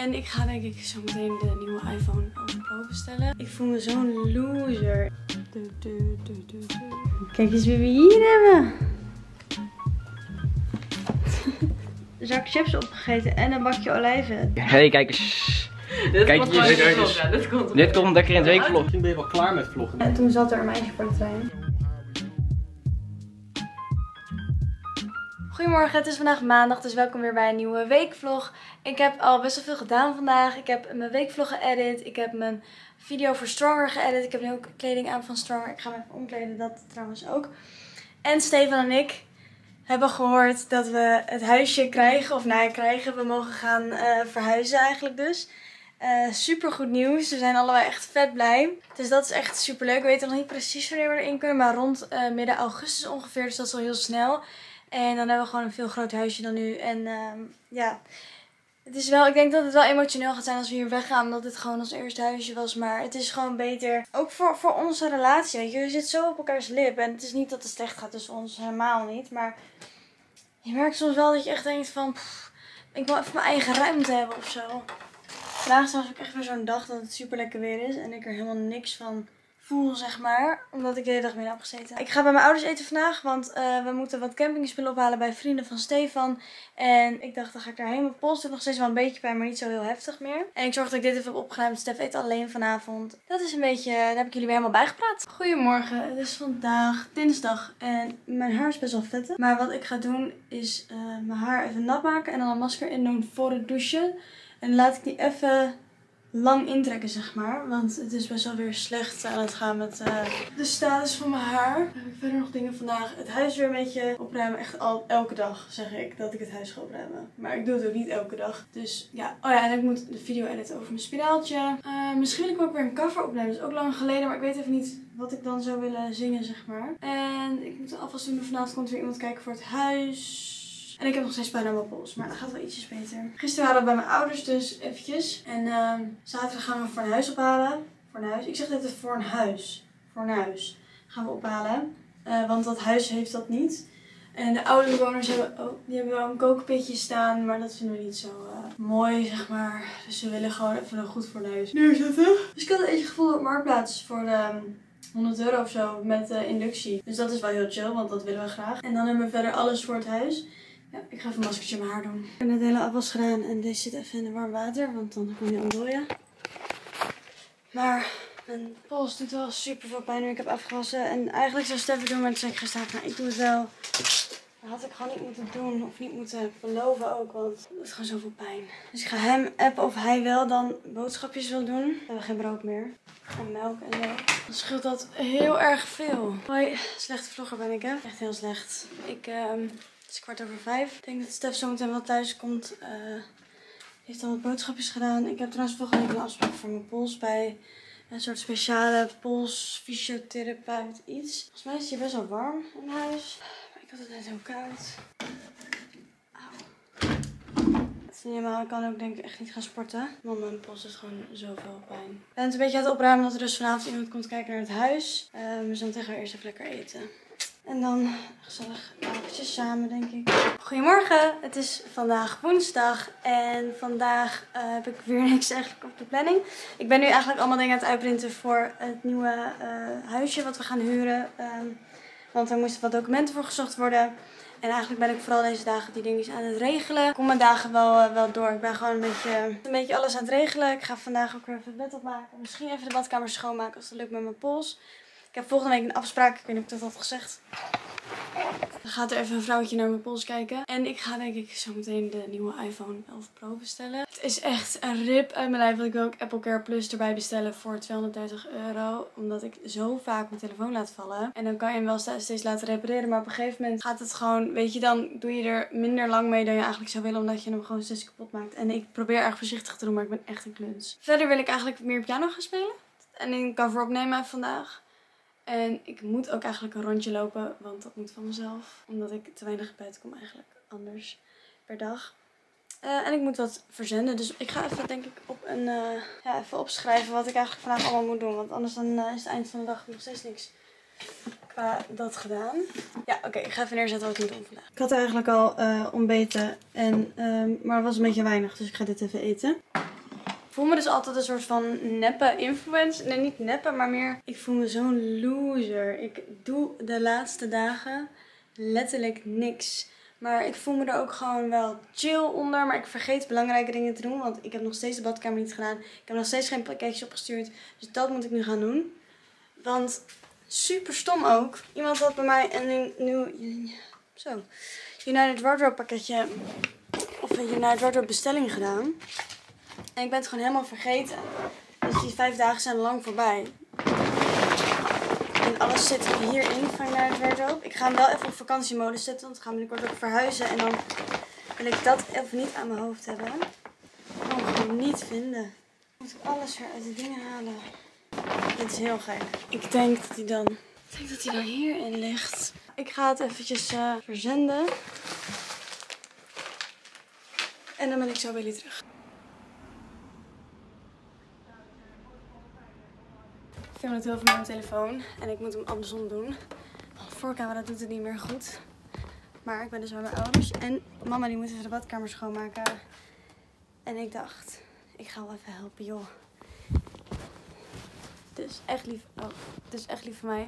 En ik ga denk ik zo meteen de nieuwe iPhone 11 Pro bestellen. Ik voel me zo'n loser. Kijk eens wie we hier hebben. Een zak chips opgegeten en een bakje olijven. Hey, kijk eens. Dit komt lekker in het weekvlog. Misschien ben je wel klaar met vloggen. En toen zat er een meisje voor de trein. Goedemorgen, het is vandaag maandag, dus welkom weer bij een nieuwe weekvlog. Ik heb al best wel veel gedaan vandaag. Ik heb mijn weekvlog geëdit, ik heb mijn video voor Stronger geëdit. Ik heb nu ook kleding aan van Stronger. Ik ga me even omkleden, dat trouwens ook. En Stefan en ik hebben gehoord dat we het huisje krijgen, of nou ja, krijgen. We mogen gaan verhuizen eigenlijk dus. Super goed nieuws, we zijn allebei echt vet blij. Dus dat is echt super leuk. We weten nog niet precies wanneer we erin kunnen, maar rond midden augustus ongeveer. Dus dat is al heel snel. En dan hebben we gewoon een veel groter huisje dan nu. En ja, het is wel, ik denk dat het wel emotioneel gaat zijn als we hier weggaan. Omdat dit gewoon ons eerste huisje was. Maar het is gewoon beter. Ook voor onze relatie. Weet je, je zit zo op elkaars lip. En het is niet dat het slecht gaat tussen ons. Helemaal niet. Maar je merkt soms wel dat je echt denkt van... Pff, ik wil even mijn eigen ruimte hebben of zo. Vandaag is ook echt weer zo'n dag dat het super lekker weer is. En ik er helemaal niks van... voel, zeg maar, omdat ik de hele dag mee heb gezeten. Ik ga bij mijn ouders eten vandaag, want we moeten wat campingspullen ophalen bij vrienden van Stefan. En ik dacht, dan ga ik daarheen. Mijn pols doet nog steeds wel een beetje pijn, maar niet zo heel heftig meer. En ik zorg dat ik dit even heb opgeruimd. Stef eet alleen vanavond. Dat is een beetje, daar heb ik jullie weer helemaal bijgepraat. Goedemorgen, het is vandaag dinsdag en mijn haar is best wel vettig. Maar wat ik ga doen is mijn haar even nat maken en dan een masker in doen voor het douchen. En laat ik die even... lang intrekken, zeg maar. Want het is best wel weer slecht aan het gaan met de status van mijn haar. Dan heb ik verder nog dingen vandaag. Het huis weer een beetje opruimen. Echt al elke dag zeg ik dat ik het huis ga opruimen. Maar ik doe het ook niet elke dag. Dus ja. Oh ja, en ik moet de video editen over mijn spiraaltje. Misschien wil ik ook weer een cover opnemen. Dat is ook lang geleden, maar ik weet even niet wat ik dan zou willen zingen, zeg maar. En ik moet de afwas doen. Vanavond komt weer iemand kijken voor het huis. En ik heb nog steeds pijn aan mijn pols, maar dat gaat wel ietsjes beter. Gisteren waren we bij mijn ouders dus eventjes. En zaterdag gaan we voor een huis ophalen. Voor een huis. Ik zeg dit voor een huis. Voor een huis. Gaan we ophalen. Want dat huis heeft dat niet. En de oude bewoners hebben, oh, die hebben wel een kookpitje staan. Maar dat vinden we niet zo mooi, zeg maar. Dus we willen gewoon even een goed voor een huis neerzetten. Dus ik had een beetje gevoel op Marktplaats voor de... €100 of zo met inductie. Dus dat is wel heel chill, want dat willen we graag. En dan hebben we verder alles voor het huis. Ja, ik ga even een maskertje in mijn haar doen. Ik heb net de hele afwas gedaan en deze zit even in de warm water, want dan kom je ontdooien. Maar mijn pols doet wel super veel pijn nu ik heb afgewassen. En eigenlijk zou Stef het doen, maar toen zei ik gisteren, nou, ik doe het wel. Dat had ik gewoon niet moeten doen of niet moeten beloven ook, want het doet gewoon zoveel pijn. Dus ik ga hem appen of hij wel dan boodschapjes wil doen. We hebben geen brood meer. En melk en zo. Dan scheelt dat heel erg veel. Hoi, slechte vlogger ben ik, hè? Echt heel slecht. Het is 17:15. Ik denk dat Stef zometeen wel thuis komt. Heeft al wat boodschapjes gedaan. Ik heb trouwens volgende week een afspraak voor mijn pols bij een soort speciale polsfysiotherapeut iets. Volgens mij is het hier best wel warm in huis. Maar ik had het net heel koud. Auw. Het is niet helemaal. Ik kan ook denk ik echt niet gaan sporten. Want mijn pols doet gewoon zoveel pijn. Ik ben het een beetje aan het opruimen dat er dus vanavond iemand komt kijken naar het huis. Dus dan tegen haar eerst even lekker eten. En dan gezellig eventjes samen, denk ik. Goedemorgen, het is vandaag woensdag. En vandaag heb ik weer niks eigenlijk op de planning. Ik ben nu eigenlijk allemaal dingen aan het uitprinten voor het nieuwe huisje wat we gaan huren. Want er moesten wat documenten voor gezocht worden. En eigenlijk ben ik vooral deze dagen die dingetjes aan het regelen. Ik kom mijn dagen wel door. Ik ben gewoon een beetje alles aan het regelen. Ik ga vandaag ook weer even het bed opmaken. Misschien even de badkamer schoonmaken als dat lukt met mijn pols. Ik heb volgende week een afspraak. Ik weet niet of ik dat had gezegd. Dan gaat er even een vrouwtje naar mijn pols kijken. En ik ga denk ik zo meteen de nieuwe iPhone 11 Pro bestellen. Het is echt een rip uit mijn lijf. Want ik wil ook Apple Care Plus erbij bestellen voor €230. Omdat ik zo vaak mijn telefoon laat vallen. En dan kan je hem wel steeds laten repareren. Maar op een gegeven moment gaat het gewoon... Weet je, dan doe je er minder lang mee dan je eigenlijk zou willen. Omdat je hem gewoon steeds kapot maakt. En ik probeer erg voorzichtig te doen, maar ik ben echt een kluns. Verder wil ik eigenlijk meer piano gaan spelen. En een cover opnemen vandaag. En ik moet ook eigenlijk een rondje lopen, want dat moet van mezelf. Omdat ik te weinig buiten kom eigenlijk, anders per dag. En ik moet wat verzenden, dus ik ga even denk ik op een, even opschrijven wat ik eigenlijk vandaag allemaal moet doen. Want anders dan is het eind van de dag nog steeds niks qua dat gedaan. Ja, oké, ik ga even neerzetten wat ik moet doen vandaag. Ik had eigenlijk al ontbeten, maar het was een beetje weinig, dus ik ga dit even eten. Ik voel me dus altijd een soort van neppe influencer. Nee, niet neppe, maar meer... Ik voel me zo'n loser. Ik doe de laatste dagen letterlijk niks. Maar ik voel me er ook gewoon wel chill onder. Maar ik vergeet belangrijke dingen te doen. Want ik heb nog steeds de badkamer niet gedaan. Ik heb nog steeds geen pakketjes opgestuurd. Dus dat moet ik nu gaan doen. Want super stom ook. Iemand had bij mij een nieuw zo, United Wardrobe pakketje. Of een United Wardrobe bestelling gedaan. En ik ben het gewoon helemaal vergeten. Dus die 5 dagen zijn lang voorbij. En alles zit hierin van United Wardrobe. Ik ga hem wel even op vakantiemodus zetten. Want we gaan binnenkort ook verhuizen. En dan wil ik dat even niet aan mijn hoofd hebben. Ik kan hem gewoon niet vinden. Moet ik alles weer uit de dingen halen. Dit is heel gek. Ik denk dat hij dan hierin ligt. Ik ga het eventjes verzenden. En dan ben ik zo bij jullie terug. Ik film het heel veel met mijn telefoon en ik moet hem andersom doen. Want de voorcamera doet het niet meer goed. Maar ik ben dus bij mijn ouders en mama die moet even de badkamer schoonmaken. En ik dacht, ik ga wel even helpen joh. Het is echt lief, oh, het is echt lief van mij.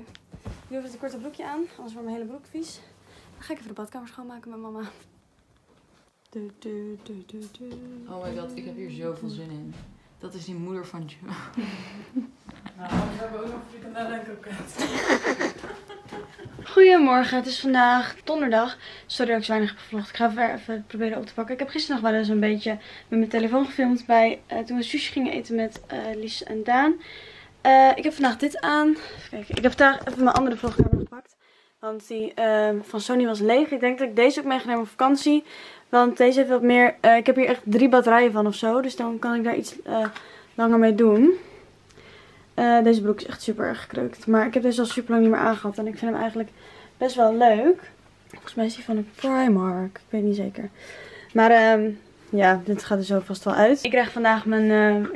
Nu heb ik een korte broekje aan, anders wordt mijn hele broek vies. Dan ga ik even de badkamer schoonmaken met mama. Oh my god, ik heb hier zoveel zin in. Dat is die moeder van Joe. Nou, we hebben ook nog frikandellen en kroket. Goedemorgen, het is vandaag donderdag. Sorry dat ik zo weinig heb gevlogd. Ik ga weer even proberen op te pakken. Ik heb gisteren nog wel eens een beetje met mijn telefoon gefilmd bij toen we sushi gingen eten met Lies en Daan. Ik heb vandaag dit aan. Even kijken. Ik heb daar even mijn andere vlogcamera gepakt. Want die van Sony was leeg. Ik denk dat ik deze ook meegenomen op vakantie. Want deze heeft wat meer... ik heb hier echt 3 batterijen van ofzo. Dus dan kan ik daar iets langer mee doen. Deze broek is echt super erg gekreukt. Maar ik heb deze al super lang niet meer aangehad. En ik vind hem eigenlijk best wel leuk. Volgens mij is die van de Primark. Ik weet niet zeker. Maar ja, dit gaat er zo vast wel uit. Ik krijg vandaag mijn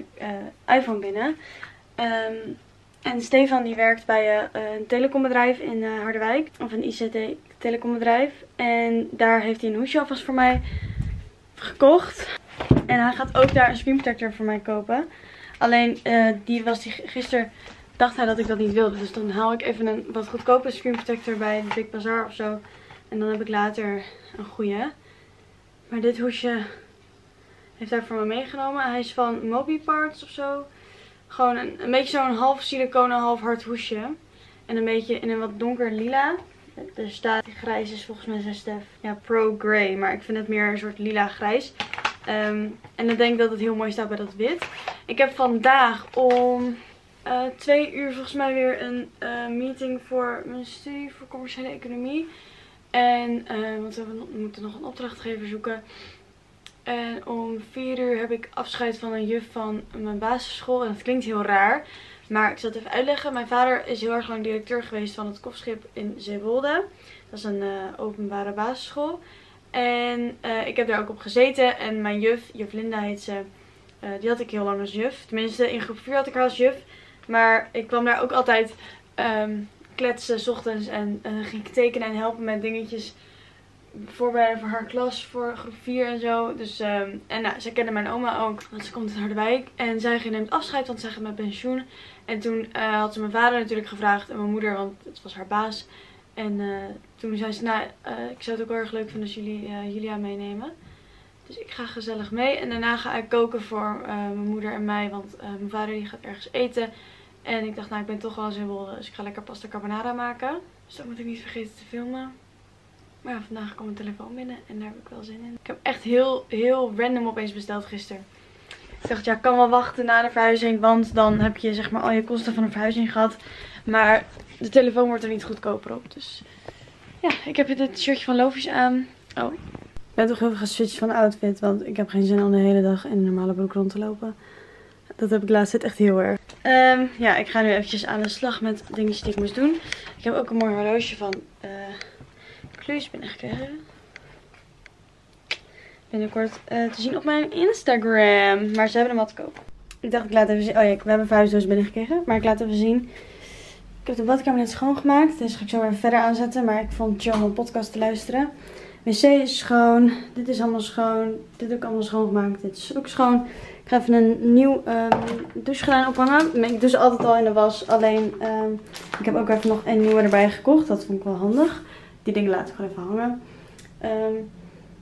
iPhone binnen. En Stefan die werkt bij een telecombedrijf in Harderwijk. Of een ICT telecombedrijf. En daar heeft hij een hoesje alvast voor mij gekocht. En hij gaat ook daar een screenprotector voor mij kopen. Alleen gisteren dacht hij dat ik dat niet wilde. Dus dan haal ik even een wat goedkope screenprotector bij de Big Bazaar of zo. En dan heb ik later een goede. Maar dit hoesje heeft hij voor me meegenomen. Hij is van MobiParts of zo. Gewoon een beetje zo'n half siliconen, half hard hoesje. En een beetje in een wat donker lila. Er staat grijs is volgens mij 6F. Ja, Pro Grey. Maar ik vind het meer een soort lila grijs. En ik denk dat het heel mooi staat bij dat wit. Ik heb vandaag om 2 uur volgens mij weer een meeting voor mijn studie voor commerciële economie. En want we moeten nog een opdrachtgever zoeken. En om 4 uur heb ik afscheid van een juf van mijn basisschool. En dat klinkt heel raar. Maar ik zal het even uitleggen. Mijn vader is heel erg lang directeur geweest van het Kofschip in Zeewolde. Dat is een openbare basisschool. En ik heb daar ook op gezeten. En mijn juf, juf Linda heet ze, die had ik heel lang als juf. Tenminste, in groep 4 had ik haar als juf. Maar ik kwam daar ook altijd kletsen 's ochtends. En ging ik tekenen en helpen met dingetjes. Voorbereiden voor haar klas, voor groep 4 en zo. Dus, en nou, zij kende mijn oma ook, want ze komt uit Harderwijk. En zij neemt afscheid, want zij gaat met pensioen. En toen had ze mijn vader natuurlijk gevraagd en mijn moeder, want het was haar baas. En toen zei ze, nou, ik zou het ook heel erg leuk vinden als jullie Julia meenemen. Dus ik ga gezellig mee. En daarna ga ik koken voor mijn moeder en mij, want mijn vader die gaat ergens eten. En ik dacht, nou, ik ben toch wel eens in Wolde, dus ik ga lekker pasta carbonara maken. Dus dat moet ik niet vergeten te filmen. Maar ja, vandaag komt mijn telefoon binnen en daar heb ik wel zin in. Ik heb echt heel random opeens besteld gisteren. Ik dacht, ja, ik kan wel wachten na de verhuizing, want dan heb je zeg maar al je kosten van een verhuizing gehad. Maar de telefoon wordt er niet goedkoper op, dus ja, ik heb dit shirtje van Lovies aan. Oh, ik ben toch heel veel geswitcht van outfit, want ik heb geen zin om de hele dag in een normale broek rond te lopen. Dat heb ik laatst echt heel erg. Ja, ik ga nu eventjes aan de slag met dingetjes die ik moest doen. Ik heb ook een mooi horloge van... Lovies binnengekregen. Binnenkort te zien op mijn Instagram. Maar ze hebben hem al te koop. Ik dacht ik laat even zien. Oh ja, we hebben een vuistdoos binnengekregen. Maar ik laat even zien. Ik heb de badkamer net schoongemaakt. Dus ga ik zo weer verder aanzetten. Maar ik vond het chill om een podcast te luisteren. Wc is schoon. Dit is allemaal schoon. Dit heb ik allemaal schoongemaakt. Dit is ook schoon. Ik ga even een nieuw douchegordijn ophangen. Ik doe ze altijd al in de was. Alleen ik heb ook even nog een nieuwe erbij gekocht. Dat vond ik wel handig. Die dingen laat ik gewoon even hangen.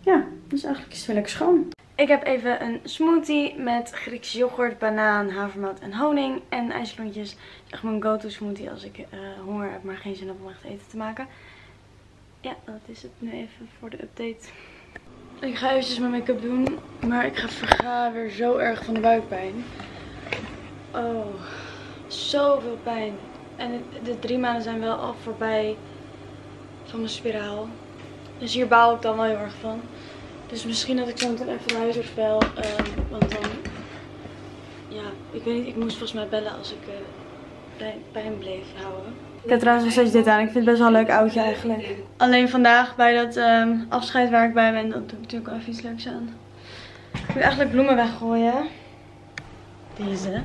Ja, dus eigenlijk is het wel lekker schoon. Ik heb even een smoothie met Griekse yoghurt, banaan, havermout en honing. En ijslontjes. Dat is echt mijn go-to smoothie als ik honger heb, maar geen zin heb om echt eten te maken. Ja, dat is het nu even voor de update. Ik ga eventjes mijn make-up doen. Maar ik verga weer zo erg van de buikpijn. Oh, zoveel pijn. En de 3 maanden zijn wel al voorbij van mijn spiraal. Dus hier baal ik dan wel heel erg van. Dus misschien dat ik zo meteen even naar huisarts bel. Want dan, ja, ik weet niet, ik moest volgens mij bellen als ik pijn bleef houden. Ik heb trouwens nog steeds dit aan. Ik vind het best wel een leuk outje eigenlijk. Alleen vandaag bij dat afscheid waar ik bij ben, dat doe ik natuurlijk wel even iets leuks aan. Ik moet eigenlijk bloemen weggooien. Deze.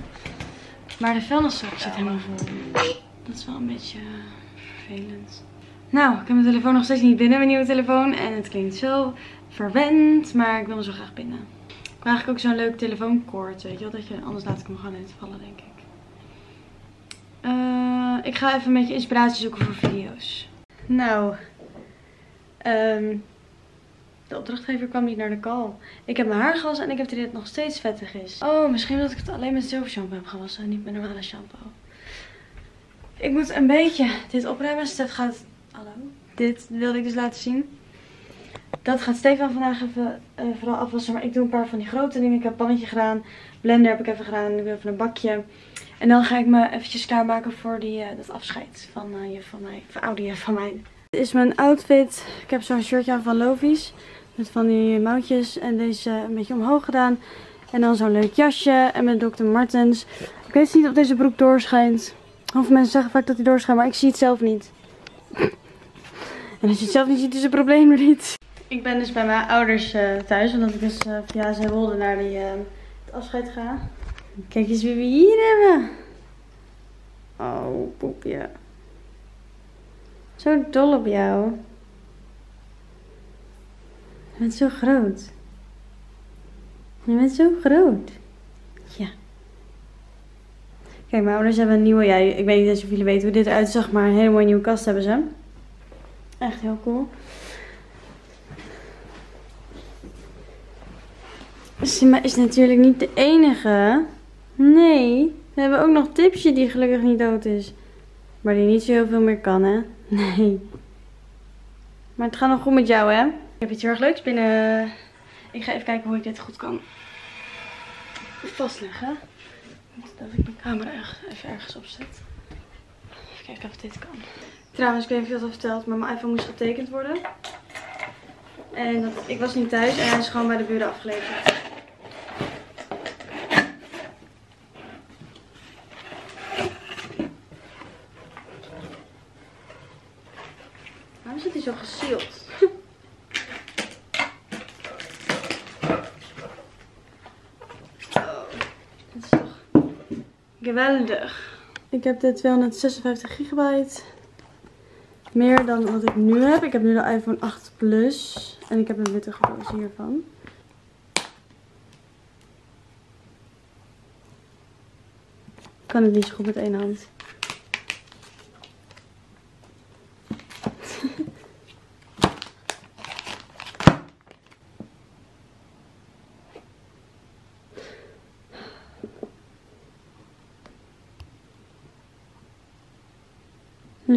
Maar de vuilniszak zit helemaal vol. Dat is wel een beetje vervelend. Nou, ik heb mijn telefoon nog steeds niet binnen, mijn nieuwe telefoon. En het klinkt zo verwend, maar ik wil hem zo graag binnen. Ik wil eigenlijk ook zo'n leuk telefoonkoord, weet je wel. Dat je, anders laat ik hem gewoon uitvallen, denk ik. Ik ga even een beetje inspiratie zoeken voor video's. Nou, de opdrachtgever kwam niet naar de call. Ik heb mijn haar gewassen en ik heb dat het nog steeds vettig is. Oh, misschien dat ik het alleen met zilver shampoo heb gewassen en niet met normale shampoo. Ik moet een beetje dit opruimen. Stef gaat... Hallo? Dit wilde ik dus laten zien. Dat gaat Stefan vandaag even vooral afwassen. Maar ik doe een paar van die grote dingen. Ik heb een pannetje gedaan. Blender heb ik even gedaan. Ik doe even een bakje. En dan ga ik me eventjes klaarmaken voor die, dat afscheid van oude juf van mij. Dit is mijn outfit. Ik heb zo'n shirtje aan van Lovies. Met van die mouwtjes. En deze een beetje omhoog gedaan. En dan zo'n leuk jasje. En met Dr. Martens. Ik weet niet of deze broek doorschijnt. Heel veel mensen zeggen vaak dat hij doorschijnt. Maar ik zie het zelf niet. En als je het zelf niet ziet, is het probleem er niet. Ik ben dus bij mijn ouders thuis. Omdat ik dus via zijn wolde naar die, het afscheid ga. Kijk eens wie we hier hebben. Oh, poepje. Zo dol op jou. Je bent zo groot. Je bent zo groot. Ja. Kijk, mijn ouders hebben een nieuwe... Ja, ik weet niet of jullie weten hoe dit eruit zag, maar een hele mooie nieuwe kast hebben ze. Echt heel cool. Sima is natuurlijk niet de enige. Nee, we hebben ook nog Tipsje die gelukkig niet dood is. Maar die niet zo heel veel meer kan, hè? Nee. Maar het gaat nog goed met jou, hè? Ik heb iets heel erg leuks binnen. Ik ga even kijken hoe ik dit goed kan vastleggen. Dat ik mijn camera even ergens opzet. Even kijken of dit kan. Trouwens, ik weet niet of je dat al verteld, maar mijn iPhone moest getekend worden. En dat, ik was niet thuis en hij is gewoon bij de buren afgeleverd. Waarom zit hij zo gesield? Dat is toch geweldig. Ik heb de 256 gigabyte. Meer dan wat ik nu heb. Ik heb nu de iPhone 8 Plus. En ik heb een witte doos hiervan. Ik kan het niet zo goed met één hand.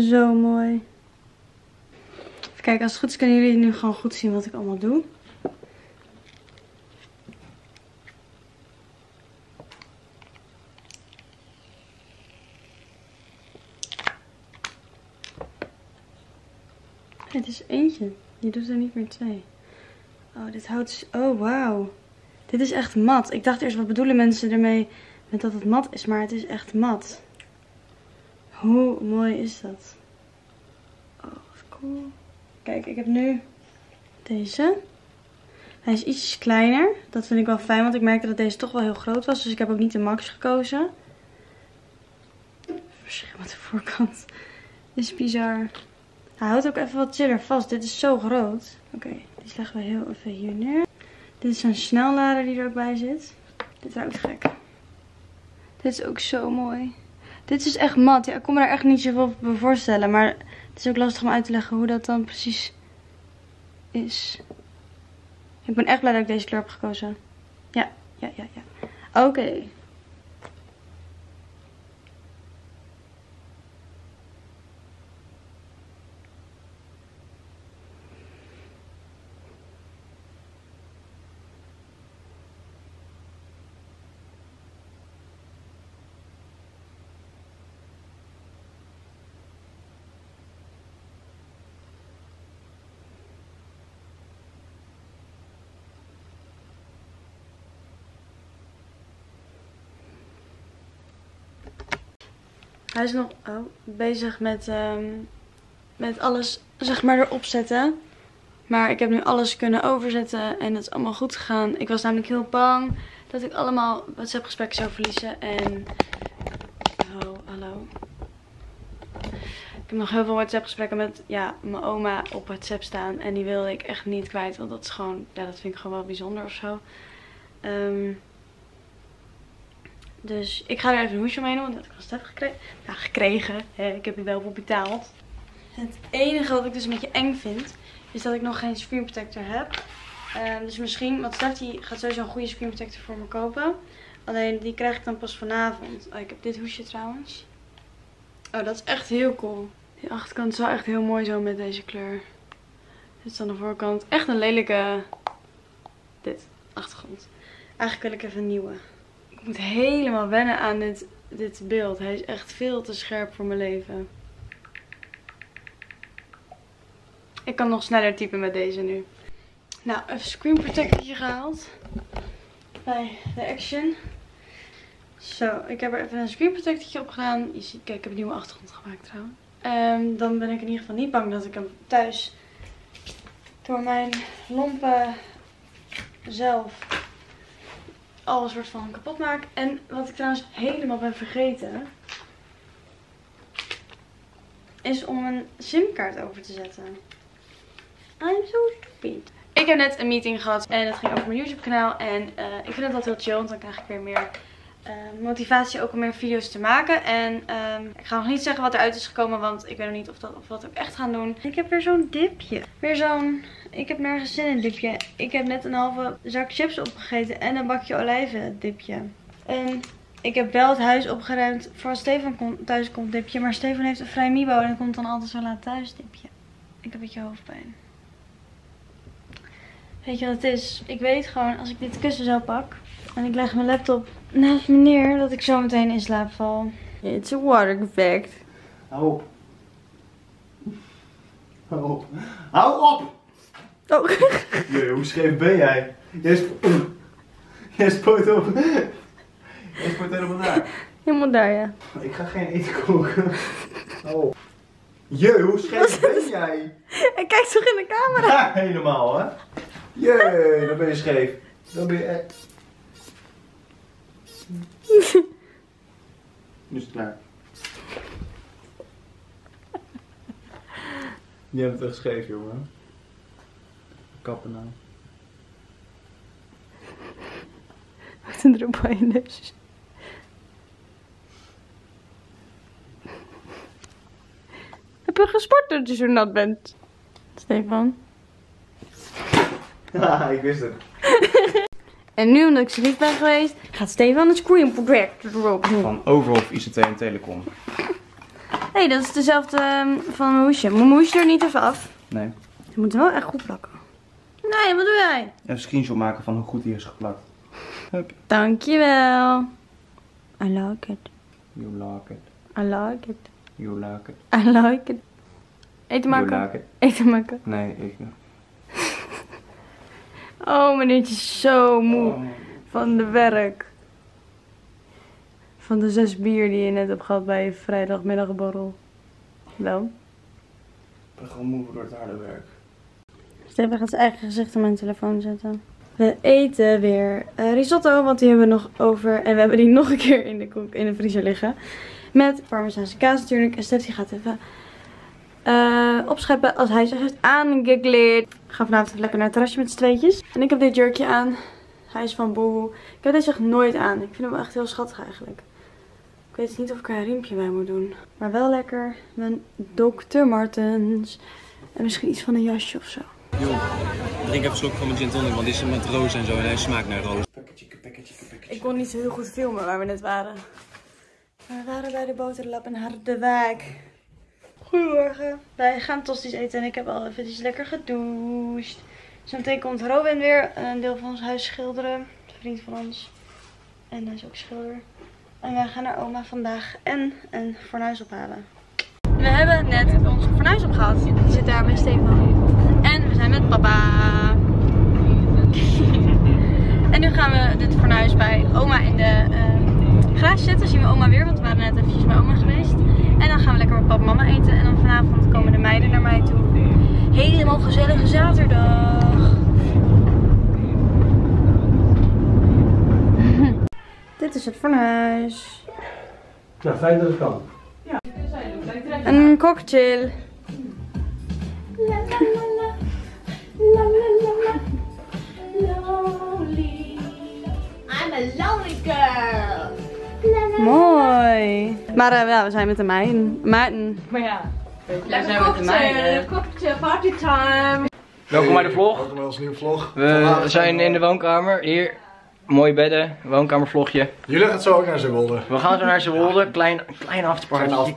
Zo mooi. Kijk, als het goed is kunnen jullie nu gewoon goed zien wat ik allemaal doe. Het is eentje. Je doet er niet meer 2. Oh, dit houdt... Oh, wauw. Dit is echt mat. Ik dacht eerst, wat bedoelen mensen ermee met dat het mat is? Maar het is echt mat. Hoe mooi is dat? Oh, wat cool. Kijk, ik heb nu deze. Hij is iets kleiner. Dat vind ik wel fijn, want ik merkte dat deze toch wel heel groot was. Dus ik heb ook niet de max gekozen. Verschil met de voorkant. Dit is bizar. Hij houdt ook even wat chiller vast. Dit is zo groot. Oké. Dus leggen we heel even hier neer. Dit is een snellader die er ook bij zit. Dit is ook gek. Dit is ook zo mooi. Dit is echt mat. Ja, ik kon me daar echt niet zoveel bij voorstellen. Maar het is ook lastig om uit te leggen hoe dat dan precies is. Ik ben echt blij dat ik deze kleur heb gekozen. Ja, ja, ja, ja. Oké. Okay. Hij is nog bezig met alles, zeg maar, erop zetten. Maar ik heb nu alles kunnen overzetten en het is allemaal goed gegaan. Ik was namelijk heel bang dat ik allemaal WhatsApp gesprekken zou verliezen. En... oh, hallo. Ik heb nog heel veel WhatsApp gesprekken met, ja, mijn oma op WhatsApp staan. En die wilde ik echt niet kwijt, want dat is gewoon, ja, dat vind ik gewoon wel bijzonder of zo. Dus ik ga er even een hoesje mee doen, want dat ik was het heb gekregen. Nou, gekregen. Ik heb hier wel voor betaald. Het enige wat ik dus een beetje eng vind, is dat ik nog geen screen protector heb. Dus misschien, want Stef die gaat sowieso een goede screen protector voor me kopen. Alleen die krijg ik dan pas vanavond. Oh, ik heb dit hoesje trouwens. Oh, dat is echt heel cool. Die achterkant is wel echt heel mooi zo met deze kleur. Dit is dan de voorkant. Echt een lelijke... dit, achtergrond. Eigenlijk wil ik even een nieuwe. Ik moet helemaal wennen aan dit beeld. Hij is echt veel te scherp voor mijn leven. Ik kan nog sneller typen met deze nu. Nou, even screen protectortje gehaald. Bij de Action. Zo, ik heb er even een screen protectortje op gedaan. Je ziet, kijk, ik heb een nieuwe achtergrond gemaakt trouwens. Dan ben ik in ieder geval niet bang dat ik hem thuis door mijn lompen zelf... alles soort van kapot maak. En wat ik trouwens helemaal ben vergeten, is om een simkaart over te zetten. I'm so stupid. Ik heb net een meeting gehad en dat ging over mijn YouTube kanaal. En ik vind het altijd heel chill, want dan krijg ik weer meer motivatie ook om meer video's te maken. En ik ga nog niet zeggen wat eruit is gekomen, want ik weet nog niet of wat ik echt ga doen. Ik heb weer zo'n dipje. Weer zo'n... ik heb nergens zin in dipje. Ik heb net een halve zak chips opgegeten en een bakje olijven dipje. En ik heb wel het huis opgeruimd voor als Stefan thuis komt dipje. Maar Stefan heeft een vrij mibo en komt dan altijd zo laat thuis dipje. Ik heb een beetje hoofdpijn. Weet je wat het is? Ik weet gewoon, als ik dit kussen zo pak en ik leg mijn laptop naast me neer, dat ik zo meteen in slaap val. It's a water effect. Hou op. Hou op. Hou op! Oh. Jee, hoe scheef ben jij? Jij spoot op. Jij spoot helemaal daar. Helemaal daar, ja. Ik ga geen eten koken. Oh. Jee, hoe scheef ben jij? Hij kijkt toch in de camera? Ja, helemaal, hè? Jee, dan ben je scheef. Dan ben je echt... nu is het klaar. Je hebt het echt scheef, jongen. Kappen nou. Wat een druppel in je neus. Heb je gesport dat je zo nat bent? Stefan. Haha, ik wist het. En nu, omdat ik zo lief ben geweest, gaat Stefan een screen protector erop doen. Van Overhof, ICT en Telecom. Hé, hey, dat is dezelfde van mijn hoesje. Mijn hoesje er niet even af. Nee. Je moet wel echt goed plakken. Nee, wat doe jij? Een screenshot maken van hoe goed die is geplakt. Hup. Dankjewel. I like it. You like it. I like it. You like it. I like it. Eten maken. You like it. Eten maken. Nee, ik niet. Oh, mijn neertje is zo moe. Oh. Van de werk. Van de 6 bier die je net hebt gehad bij je vrijdagmiddagborrel. Wel? Ik ben gewoon moe door het harde werk. Stefan gaat zijn eigen gezicht op mijn telefoon zetten. We eten weer risotto, want die hebben we nog over. En we hebben die nog een keer in de vriezer liggen. Met parmezaanse kaas natuurlijk. En Stef die gaat even opscheppen als hij zich heeft aangekleed. ga vanavond even lekker naar het terrasje met z'n tweetjes. En ik heb dit jurkje aan. Hij is van Boohoo. Ik heb deze echt nooit aan. Ik vind hem echt heel schattig eigenlijk. Ik weet niet of ik er een riempje bij moet doen. Maar wel lekker mijn Dr. Martens. En misschien iets van een jasje of zo. Yo, drink even een slok van mijn gin tonic, want die is met roos en zo. En hij smaakt naar roos. Ik kon niet zo heel goed filmen waar we net waren. We waren bij de boterlap in Harderwijk. Goedemorgen. Wij gaan tosti's eten en ik heb al even iets lekker gedoucht. Zometeen komt Robin weer een deel van ons huis schilderen. Een vriend van ons. En hij is ook schilder. En wij gaan naar oma vandaag en een fornuis ophalen. We hebben net onze fornuis opgehaald. Die zit daar bij Stefan. En we zijn met papa. En nu gaan we dit fornuis bij oma in de garage zetten. Dan zien we oma weer, want we waren net eventjes bij oma geweest. En dan gaan we lekker met papa en mama eten. En dan vanavond komen de meiden naar mij toe. Helemaal gezellige zaterdag. Dit is het fornuis. Nou, fijn dat het kan. Ja. Een cocktail. La, la, la, la, la, la, lonely. I'm a lonely girl. La, la, mooi. Maar ja, we zijn met de meiden. Maar ja. Lekker cocktail, party time. Welkom bij de vlog. Welkom bij ons nieuwe vlog. We zijn in de woonkamer hier. Mooie bedden, woonkamervlogje. Jullie gaan zo ook naar Zeewolde. We gaan zo naar Zeewolde, klein afspraakje,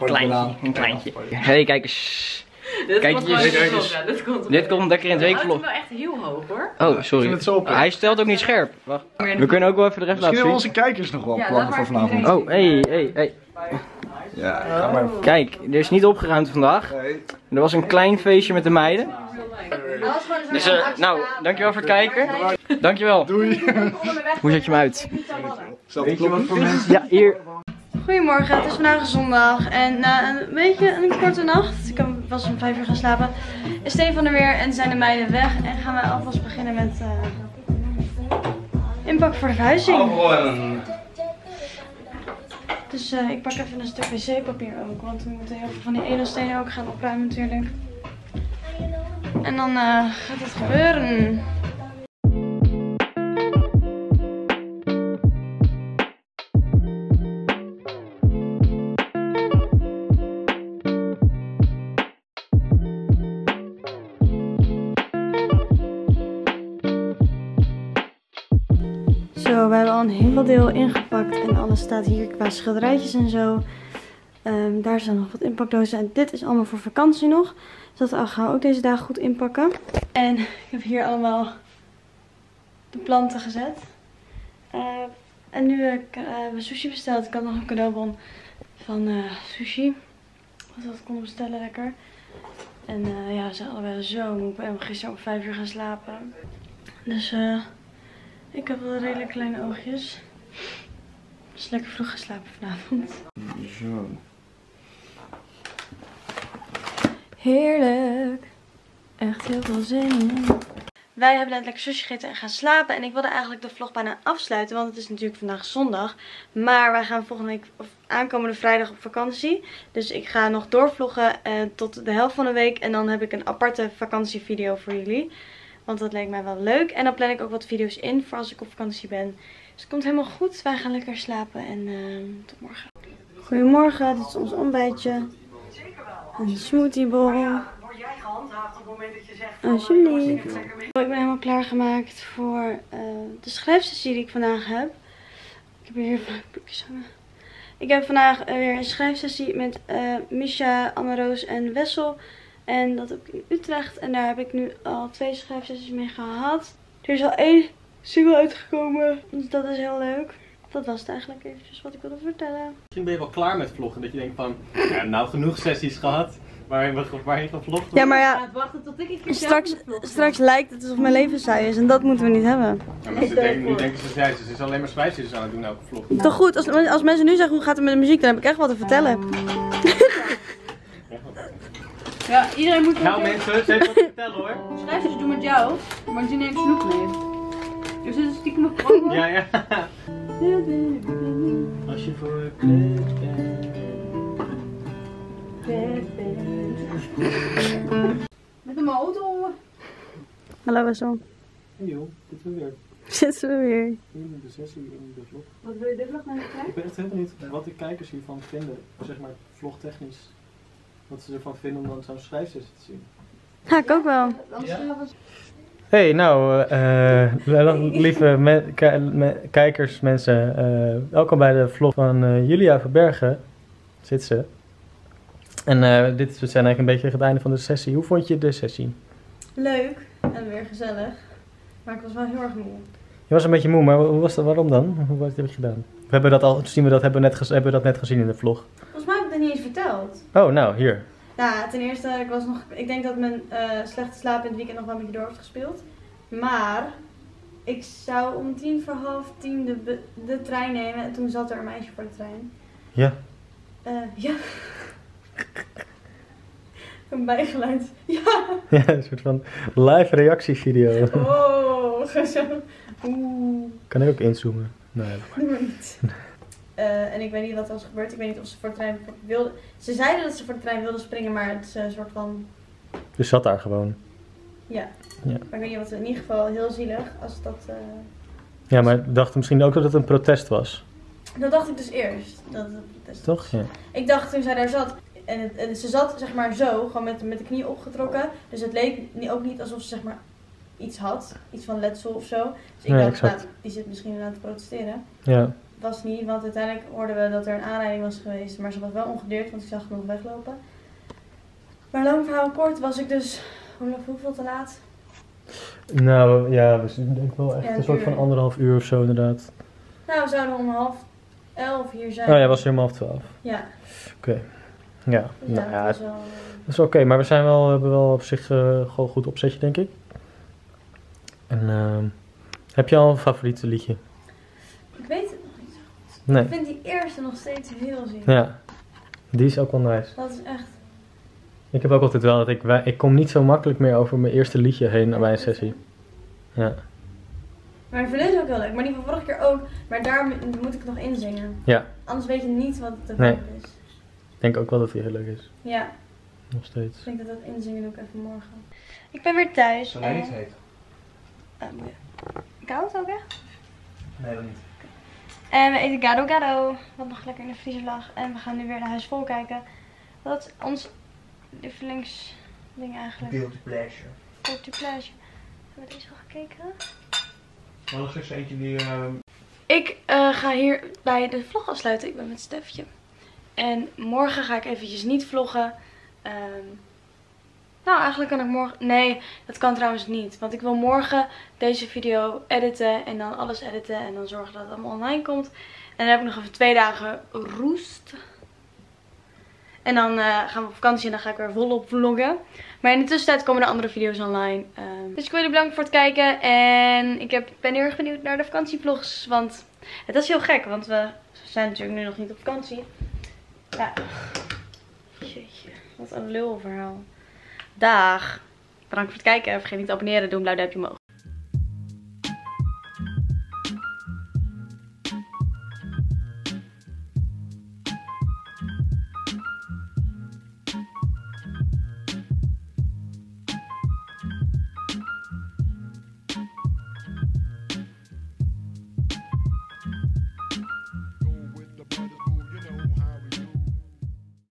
een kleintje. Hé, kijk eens. Dit komt lekker in het weekvlog. Het is wel echt heel hoog hoor. Oh, sorry. Hij stelt ook niet scherp. Wacht. We kunnen ook wel even de rest laten zien. Misschien onze kijkers nog wel plannen voor vanavond. Oh, hé. Ja, ga maar. Kijk, er is niet opgeruimd vandaag. Er was een klein feestje met de meiden. Dus nou, dankjewel voor het kijken. Dankjewel. Doei. Hoe zet je hem uit? Zelfde kloppen voor mensen. Ja, hier. Goedemorgen, het is vandaag zondag. En na een beetje een korte nacht, ik was om 5 uur gaan slapen, is Stefan er weer en zijn de meiden weg. En gaan wij alvast beginnen met inpakken voor de verhuizing. Dus ik pak even een stuk wc-papier ook, want we moeten heel veel van die edelstenen ook gaan opruimen natuurlijk. En dan gaat het gebeuren. Zo, we hebben al een heel deel ingepakt en alles staat hier qua schilderijtjes en zo. Daar zijn nog wat inpakdozen en dit is allemaal voor vakantie nog. Dus dat gaan we ook deze dagen goed inpakken. En ik heb hier allemaal de planten gezet. En nu heb ik sushi besteld. Ik had nog een cadeaubon van sushi. Dus dat konden bestellen lekker. En ja, we zijn allebei zo moe. Ik ben gisteren om 5 uur gaan slapen. Dus ik heb wel redelijk kleine oogjes. Dus lekker vroeg geslapen vanavond. Zo. Heerlijk. Echt heel veel zin in. Wij hebben net lekker sushi gegeten en gaan slapen. En ik wilde eigenlijk de vlog bijna afsluiten. Want het is natuurlijk vandaag zondag. Maar wij gaan volgende week, of aankomende vrijdag op vakantie. Dus ik ga nog doorvloggen tot de helft van de week. En dan heb ik een aparte vakantievideo voor jullie. Want dat leek mij wel leuk. En dan plan ik ook wat video's in voor als ik op vakantie ben. Dus het komt helemaal goed. Wij gaan lekker slapen. En tot morgen. Goedemorgen, dit is ons ontbijtje. Een smoothiebol. Ja, word jij gehandhaafd op het moment dat je zegt... Alsjeblieft. Ik ben helemaal klaargemaakt voor de schrijfsessie die ik vandaag heb. Ik heb hier vaak boekjes hangen. Ik heb vandaag weer een schrijfsessie met Misha, Anneroos en Wessel. En dat heb ik in Utrecht. En daar heb ik nu al 2 schrijfsessies mee gehad. Er is al 1 single uitgekomen. Dus dat is heel leuk. Dat was het eigenlijk eventjes wat ik wilde vertellen. Misschien ben je wel klaar met vloggen. Dat je denkt van, ja, nou genoeg sessies gehad. Waarin van vloggen. Ja, maar ja. Wachten tot ik straks lijkt het alsof mijn leven saai is. En dat moeten we niet hebben. Ja, maar nu denken ze saai. Ze is alleen maar schrijfjes aan het doen elke vlog. Toch goed. Als mensen nu zeggen hoe gaat het met de muziek. Dan heb ik echt wat te vertellen. Ja, iedereen moet... Nou mensen, ze heeft wat te vertellen hoor. Schrijfjes doen met jou. Want die neemt snoep mee. Er zit een stiekem op vlog. Ja. Als je voor een club bent. Met een auto. Hallo Wessel. Hey joh, zitten we weer. Zitten we weer. In de sessie, in de vlog. Wat wil je dit vlog nou niet kijken? Ik ben echt helemaal niet wat de kijkers hiervan vinden, zeg maar vlogtechnisch. Wat ze ervan vinden om dan zo'n schrijfsessie te zien. Ja, ik ook wel. Ja. Hey, nou, lieve kijkers, mensen. Welkom bij de vlog van Julia Verbergen. Zit ze. En dit zijn eigenlijk een beetje het einde van de sessie. Hoe vond je de sessie? Leuk en weer gezellig. Maar ik was wel heel erg moe. Je was een beetje moe, maar hoe was dat, waarom dan? Wat heb je gedaan? We hebben dat al zien, hebben dat net gezien in de vlog. Volgens mij heb ik dat niet eens verteld. Oh, nou, hier. Nou, ten eerste, ik denk dat mijn slechte slaap in het weekend nog wel een beetje door heeft gespeeld. Maar ik zou om 10 voor half 10 de trein nemen en toen zat er een meisje voor de trein. Ja. Ja. Een bijgeluid. Ja. Ja, een soort van live reactievideo. Oh, zo. Oeh. Kan ik ook inzoomen? Nee, doe maar niet. En ik weet niet wat er was gebeurd. Ik weet niet of ze voor de trein wilde. Ze zeiden dat ze voor de trein wilde springen, maar het is een soort van... Dus zat daar gewoon. Ja. Maar ik weet niet wat, in ieder geval heel zielig als dat... Ja, maar dachten misschien ook dat het een protest was. Dat dacht ik dus eerst. Dat het een protest was. Toch? Ja. Ik dacht toen zij daar zat... En ze zat zeg maar zo, gewoon met de knie opgetrokken. Dus het leek ook niet alsof ze zeg maar iets had. Iets van letsel of zo. Dus ik dacht, nou, die zit misschien aan te protesteren. Ja. Was niet, want uiteindelijk hoorden we dat er een aanrijding was geweest. Maar ze was wel ongedeerd, want ik zag hem nog weglopen. Maar lang verhaal kort was ik dus, hoeveel te laat? Nou ja, we zijn denk ik wel echt een soort van 1,5 uur of zo inderdaad. Nou, we zouden om 10:30 hier zijn. Oh ja, was hier om 10:30. Ja. Oké. Ja, dus nou ja, dat is oké, maar we zijn wel, hebben wel op zich gewoon goed opzetje, denk ik. En heb je al een favoriete liedje? Ik weet het nog niet zo goed. Nee. Ik vind die eerste nog steeds heel zielig. Ja, die is ook wel nice. Dat is echt... Ik heb ook altijd wel dat ik kom niet zo makkelijk meer over mijn eerste liedje heen bij een sessie. Ja. Maar ik vind het ook heel leuk, maar die van vorige keer ook. Maar daar moet ik nog inzingen. Ja. Anders weet je niet wat het ervan is. Ik denk ook wel dat het heel leuk is. Ja. Nog steeds. Ik denk dat dat inzingen doe ik even morgen. Ik ben weer thuis. Zal jij iets eten? Koud ook echt? Nee, dat niet. Okay. En we eten gado gado. Wat nog lekker in de vriezer lag. En we gaan nu weer naar Huis Vol kijken. Dat is ons lievelingsding eigenlijk. Guilty pleasure. Guilty pleasure. Hebben we deze al gekeken? Wat is er eentje die... Ik ga hier bij de vlog afsluiten. Ik ben met Stefje. En morgen ga ik eventjes niet vloggen. Nou, eigenlijk kan ik morgen... Nee, dat kan trouwens niet. Want ik wil morgen deze video editen en dan alles editen. En dan zorgen dat het allemaal online komt. En dan heb ik nog even 2 dagen roest. En dan gaan we op vakantie en dan ga ik weer volop vloggen. Maar in de tussentijd komen er andere video's online. Dus ik wil jullie bedanken voor het kijken. En ik ben heel erg benieuwd naar de vakantievlogs. Want het is heel gek. Want we zijn natuurlijk nu nog niet op vakantie. Ja. Jeetje, wat een lulverhaal. Daag. Bedankt voor het kijken. Vergeet niet te abonneren. Doe een blauw duimpje omhoog.